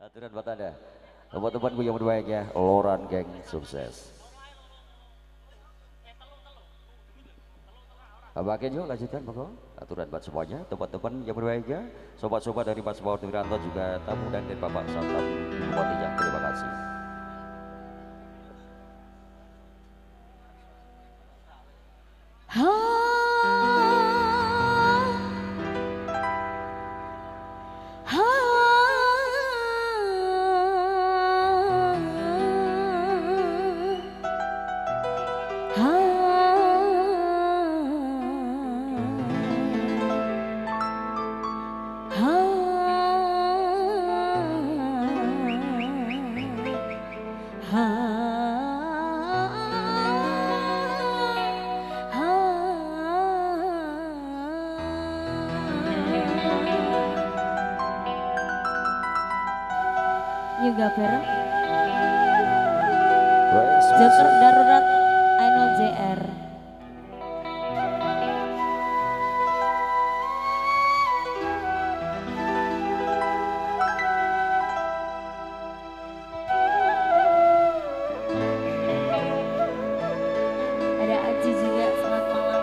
Aturan buat Anda. Teman-teman gue yang berbaik ya, Loran geng sukses. Bagian yuk lanjutkan Bapak. Aturan buat semuanya, teman-teman yang berbaik ya, sobat-sobat dari Mas Bawang Wiranto juga tamu dan Bapak Satlam Bupatinya. Terima kasih. Juga perang Joker darurat Aino JR ada Aji juga. Selamat malam.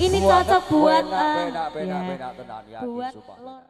Ini cocok buat buat